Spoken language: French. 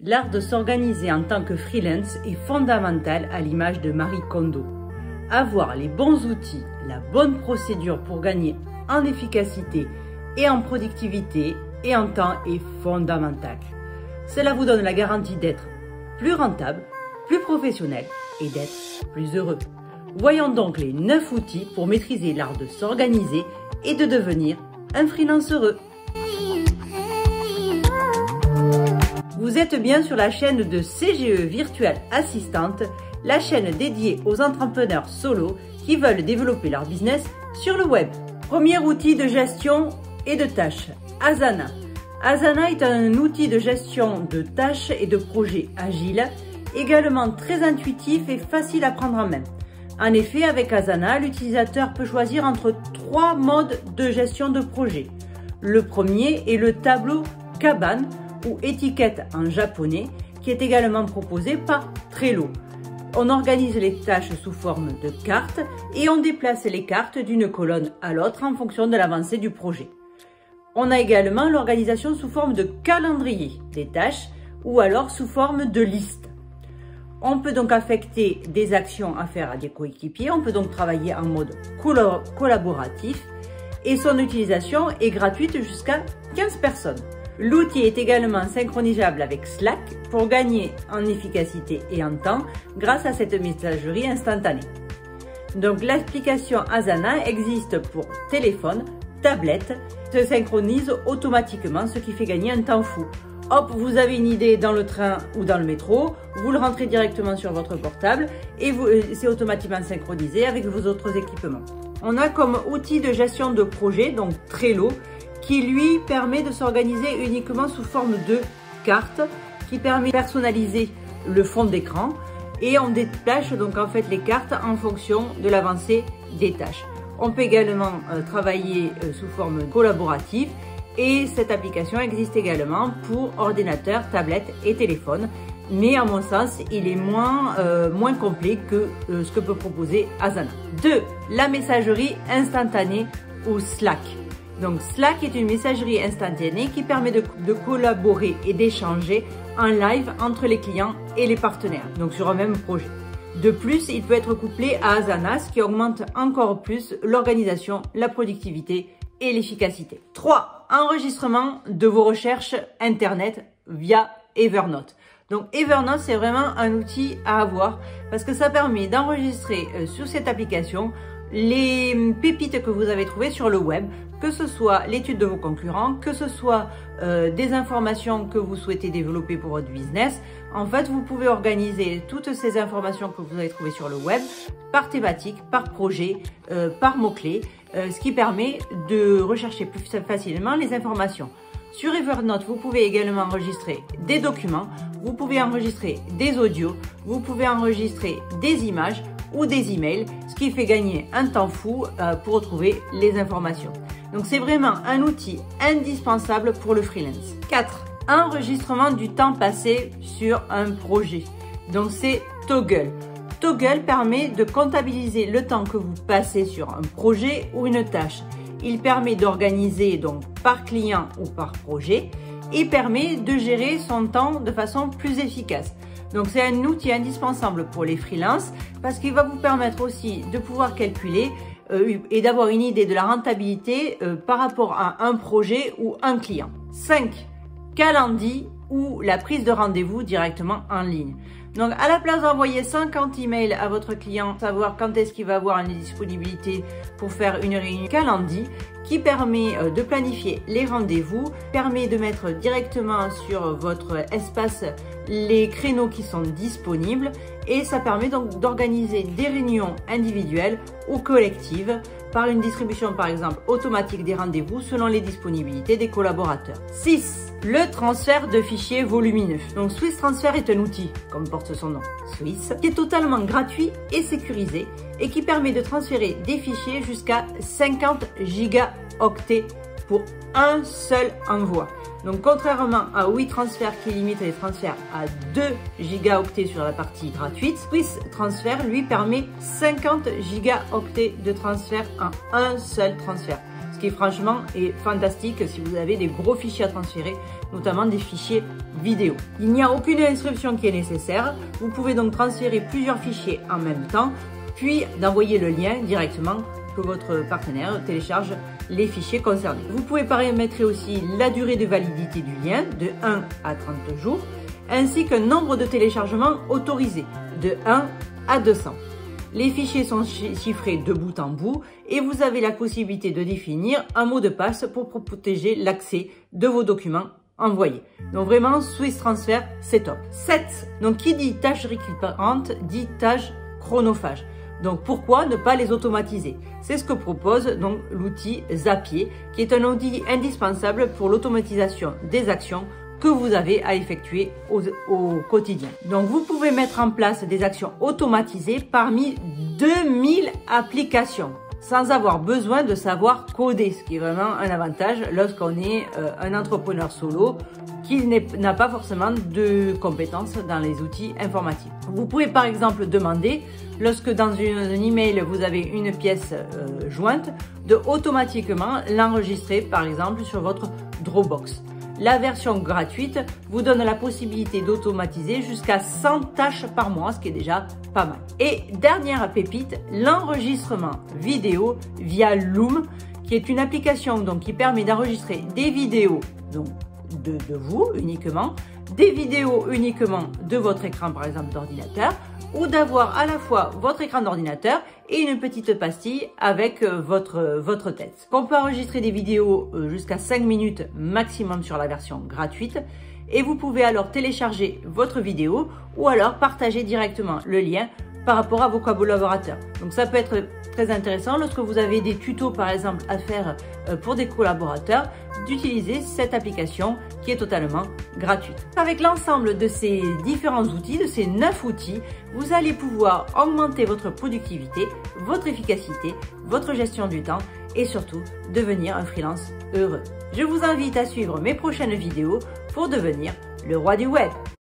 L'art de s'organiser en tant que freelance est fondamental à l'image de Marie Kondo. Avoir les bons outils, la bonne procédure pour gagner en efficacité et en productivité et en temps est fondamental. Cela vous donne la garantie d'être plus rentable, plus professionnel et d'être plus heureux. Voyons donc les 9 outils pour maîtriser l'art de s'organiser et de devenir un freelance heureux. Vous êtes bien sur la chaîne de CGE Virtual Assistant, la chaîne dédiée aux entrepreneurs solo qui veulent développer leur business sur le web. Premier outil de gestion et de tâches, Asana. Asana est un outil de gestion de tâches et de projets agile, également très intuitif et facile à prendre en main. En effet, avec Asana, l'utilisateur peut choisir entre 3 modes de gestion de projet. Le premier est le tableau Kanban, ou étiquette en japonais, qui est également proposé par Trello. On organise les tâches sous forme de cartes et on déplace les cartes d'une colonne à l'autre en fonction de l'avancée du projet. On a également l'organisation sous forme de calendrier des tâches ou alors sous forme de liste. On peut donc affecter des actions à faire à des coéquipiers, on peut donc travailler en mode collaboratif et son utilisation est gratuite jusqu'à 15 personnes. L'outil est également synchronisable avec Slack pour gagner en efficacité et en temps grâce à cette messagerie instantanée. Donc l'application Asana existe pour téléphone, tablette, se synchronise automatiquement, ce qui fait gagner un temps fou. Hop, vous avez une idée dans le train ou dans le métro, vous le rentrez directement sur votre portable et c'est automatiquement synchronisé avec vos autres équipements. On a comme outil de gestion de projet, donc Trello, qui lui permet de s'organiser uniquement sous forme de cartes, qui permet de personnaliser le fond d'écran et on déplace donc en fait les cartes en fonction de l'avancée des tâches. On peut également travailler sous forme collaborative et cette application existe également pour ordinateur, tablette et téléphone, mais à mon sens il est moins complet que ce que peut proposer Asana. 2. La messagerie instantanée ou Slack. Donc Slack est une messagerie instantanée qui permet de collaborer et d'échanger en live entre les clients et les partenaires, donc sur un même projet. De plus, il peut être couplé à Asana, ce qui augmente encore plus l'organisation, la productivité et l'efficacité. 3. Enregistrement de vos recherches internet via Evernote. Donc Evernote, c'est vraiment un outil à avoir parce que ça permet d'enregistrer sur cette application les pépites que vous avez trouvées sur le web, que ce soit l'étude de vos concurrents, que ce soit des informations que vous souhaitez développer pour votre business. En fait, vous pouvez organiser toutes ces informations que vous avez trouvées sur le web par thématique, par projet, par mots-clés, ce qui permet de rechercher plus facilement les informations. Sur Evernote, vous pouvez également enregistrer des documents, vous pouvez enregistrer des audios, vous pouvez enregistrer des images ou des emails, ce qui fait gagner un temps fou pour retrouver les informations. Donc c'est vraiment un outil indispensable pour le freelance. 4. Enregistrement du temps passé sur un projet. Donc c'est Toggl. Toggl permet de comptabiliser le temps que vous passez sur un projet ou une tâche. Il permet d'organiser donc par client ou par projet et permet de gérer son temps de façon plus efficace. Donc c'est un outil indispensable pour les freelances parce qu'il va vous permettre aussi de pouvoir calculer et d'avoir une idée de la rentabilité par rapport à un projet ou un client. 5. Calendly ou la prise de rendez-vous directement en ligne. Donc à la place d'envoyer 50 emails à votre client, savoir quand est-ce qu'il va avoir une disponibilité pour faire une réunion, Calendly qui permet de planifier les rendez-vous, permet de mettre directement sur votre espace les créneaux qui sont disponibles et ça permet donc d'organiser des réunions individuelles ou collectives par une distribution par exemple automatique des rendez-vous selon les disponibilités des collaborateurs. 6. Le transfert de fichiers volumineux. Donc Swiss Transfer est un outil, comme porte son nom, Swiss, qui est totalement gratuit et sécurisé et qui permet de transférer des fichiers jusqu'à 50 gigaoctets pour un seul envoi. Donc contrairement à WeTransfer qui limite les transferts à 2 gigaoctets sur la partie gratuite, Swiss Transfer lui permet 50 gigaoctets de transfert en un seul transfert. ce qui franchement est fantastique si vous avez des gros fichiers à transférer, notamment des fichiers vidéo. Il n'y a aucune instruction qui est nécessaire, vous pouvez donc transférer plusieurs fichiers en même temps, puis d'envoyer le lien directement que votre partenaire télécharge les fichiers concernés. Vous pouvez paramétrer aussi la durée de validité du lien de 1 à 30 jours, ainsi qu'un nombre de téléchargements autorisés de 1 à 200. Les fichiers sont chiffrés de bout en bout et vous avez la possibilité de définir un mot de passe pour protéger l'accès de vos documents envoyés. Donc vraiment, Swiss Transfer, c'est top. 7. Donc qui dit tâche récurrente dit tâche chronophage. Donc pourquoi ne pas les automatiser? C'est ce que propose donc l'outil Zapier, qui est un outil indispensable pour l'automatisation des actions que vous avez à effectuer au quotidien. Donc vous pouvez mettre en place des actions automatisées parmi 2000 applications sans avoir besoin de savoir coder, ce qui est vraiment un avantage lorsqu'on est un entrepreneur solo qui n'a pas forcément de compétences dans les outils informatiques. Vous pouvez par exemple demander, lorsque dans un email vous avez une pièce jointe, de automatiquement l'enregistrer par exemple sur votre Dropbox. La version gratuite vous donne la possibilité d'automatiser jusqu'à 100 tâches par mois, ce qui est déjà pas mal. Et dernière pépite, l'enregistrement vidéo via Loom, qui est une application donc qui permet d'enregistrer des vidéos donc de vous uniquement, des vidéos uniquement de votre écran par exemple d'ordinateur, ou d'avoir à la fois votre écran d'ordinateur et une petite pastille avec votre tête. On peut enregistrer des vidéos jusqu'à 5 minutes maximum sur la version gratuite et vous pouvez alors télécharger votre vidéo ou alors partager directement le lien par rapport à vos collaborateurs. Donc ça peut être très intéressant lorsque vous avez des tutos par exemple à faire pour des collaborateurs, d'utiliser cette application qui est totalement gratuite. Avec l'ensemble de ces différents outils, de ces 9 outils, vous allez pouvoir augmenter votre productivité, votre efficacité, votre gestion du temps et surtout devenir un freelance heureux. Je vous invite à suivre mes prochaines vidéos pour devenir le roi du web.